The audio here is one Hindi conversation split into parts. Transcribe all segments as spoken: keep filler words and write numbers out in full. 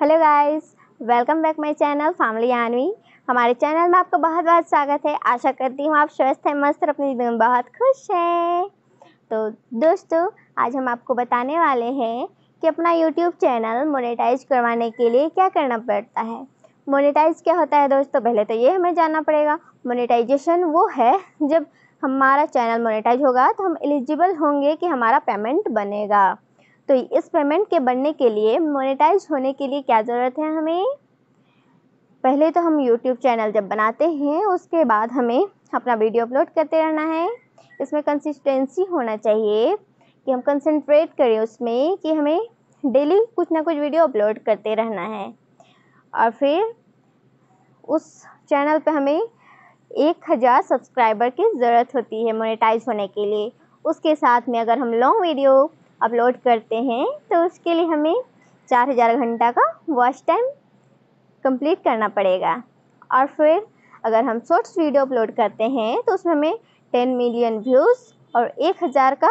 Hello guys, welcome back my channel family Aanvi. हमारे चैनल में आपका बहुत बहुत स्वागत है। आशा करती हूँ आप स्वस्थ हैं, मस्त और अपनी जिंदगी में बहुत खुश हैं। तो दोस्तों, आज हम आपको बताने वाले हैं कि अपना यूट्यूब चैनल मोनेटाइज करवाने के लिए क्या करना पड़ता है। मोनेटाइज क्या होता है दोस्तों, पहले तो ये हमें जानना पड़ेगा। मोनेटाइजेशन वो है, जब हमारा चैनल मोनेटाइज होगा तो हम एलिजिबल होंगे कि हमारा पेमेंट बनेगा। तो इस पेमेंट के बनने के लिए, मोनेटाइज होने के लिए क्या ज़रूरत है हमें। पहले तो हम YouTube चैनल जब बनाते हैं, उसके बाद हमें अपना वीडियो अपलोड करते रहना है। इसमें कंसिस्टेंसी होना चाहिए कि हम कंसंट्रेट करें उसमें, कि हमें डेली कुछ ना कुछ वीडियो अपलोड करते रहना है। और फिर उस चैनल पे हमें एक हज़ार सब्सक्राइबर की ज़रूरत होती है मोनेटाइज होने के लिए। उसके साथ में अगर हम लॉन्ग वीडियो अपलोड करते हैं तो उसके लिए हमें चार हज़ार घंटा का वॉच टाइम कंप्लीट करना पड़ेगा। और फिर अगर हम शॉर्ट्स वीडियो अपलोड करते हैं तो उसमें हमें टेन मिलियन व्यूज़ और एक हज़ार का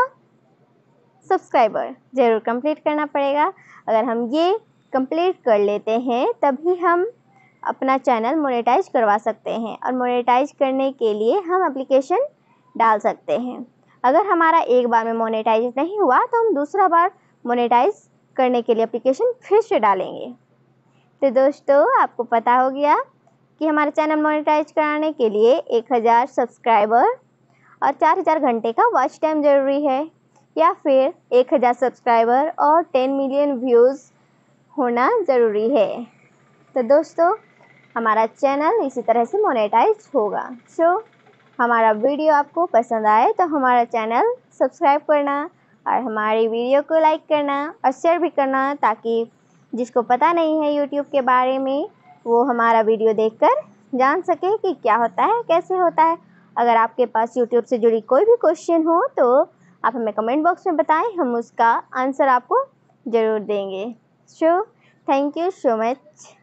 सब्सक्राइबर ज़रूर कंप्लीट करना पड़ेगा। अगर हम ये कंप्लीट कर लेते हैं तभी हम अपना चैनल मोनेटाइज करवा सकते हैं। और मोनेटाइज करने के लिए हम एप्लीकेशन डाल सकते हैं। अगर हमारा एक बार में मोनेटाइज नहीं हुआ तो हम दूसरा बार मोनेटाइज करने के लिए एप्लीकेशन फिर से डालेंगे। तो दोस्तों, आपको पता हो गया कि हमारे चैनल मोनेटाइज कराने के लिए एक हज़ार सब्सक्राइबर और चार हज़ार घंटे का वॉच टाइम ज़रूरी है, या फिर एक हज़ार सब्सक्राइबर और टेन मिलियन व्यूज़ होना ज़रूरी है। तो दोस्तों, हमारा चैनल इसी तरह से मोनेटाइज होगा। सो हमारा वीडियो आपको पसंद आए तो हमारा चैनल सब्सक्राइब करना और हमारी वीडियो को लाइक करना और शेयर भी करना, ताकि जिसको पता नहीं है यूट्यूब के बारे में वो हमारा वीडियो देखकर जान सके कि क्या होता है, कैसे होता है। अगर आपके पास यूट्यूब से जुड़ी कोई भी क्वेश्चन हो तो आप हमें कमेंट बॉक्स में बताएं, हम उसका आंसर आपको ज़रूर देंगे। So thank you so much.